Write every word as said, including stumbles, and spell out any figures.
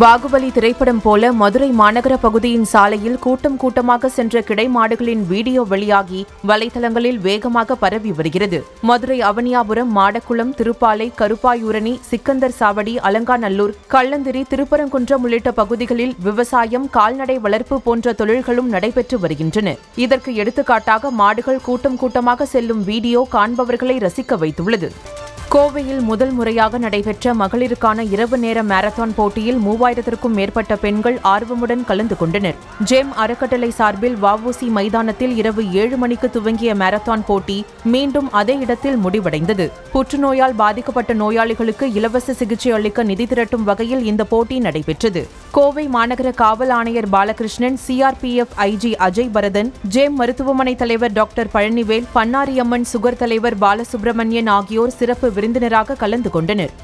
பாகுபலி திரைப்படம் போல மதுரை மாநகர பகுதியின் சாலையில் கூட்டம் கூட்டமாக சென்ற கிடைமாடுகளின் வீடியோ வெளியாகி வலைதளங்களில் வேகமாக பரவி வருகிறது. மதுரை அவனியாபுரம், மாடக்குளம், திருப்பாலை, கருப்பாயூரணி, சிக்கந்தர் சாவடி, அலங்காநல்லூர், கள்ளந்திரி, திருப்பரங்குன்றம் உள்ளிட்ட பகுதிகளில் விவசாயம், கால்நடை வளர்ப்பு போன்ற தொழில்களும் நடைபெற்று வருகின்றன. இதற்கு எடுத்துக்காட்டாக மாடுகள் கூட்டம் கூட்டமாக செல்லும் வீடியோ காண்பவர்களை ரசிக்க வைத்துள்ளது. கோவையில் முதல் முறையாக நடைபெற்ற மகளிருக்கான இரவு நேர மாரத்தான் போட்டியில் மூவாயிரத்திற்கும் மேற்பட்ட பெண்கள் ஆர்வமுடன் கலந்து கொண்டனர். ஜெம் அறக்கட்டளை சார்பில் வஉசி மைதானத்தில் இரவு ஏழு மணிக்கு துவங்கிய மாரத்தான் போட்டி மீண்டும் அதே இடத்தில் முடிவடைந்தது. புற்றுநோயால் பாதிக்கப்பட்ட நோயாளிகளுக்கு இலவச சிகிச்சை அளிக்க நிதி திரட்டும் வகையில் இந்த போட்டி நடைபெற்றது. கோவை மாநகர காவல் ஆணையர் Balakrishnan, CRPF IG Ajay Bharathan, Gem மருத்துவமனை தலைவர் டாக்டர் பழனிவேல், பன்னாரியம்மன் சுகர் தலைவர் பாலசுப்ரமணியன் ஆகியோர் சிறப்பு விருந்தினராக கலந்து கொண்டனர்.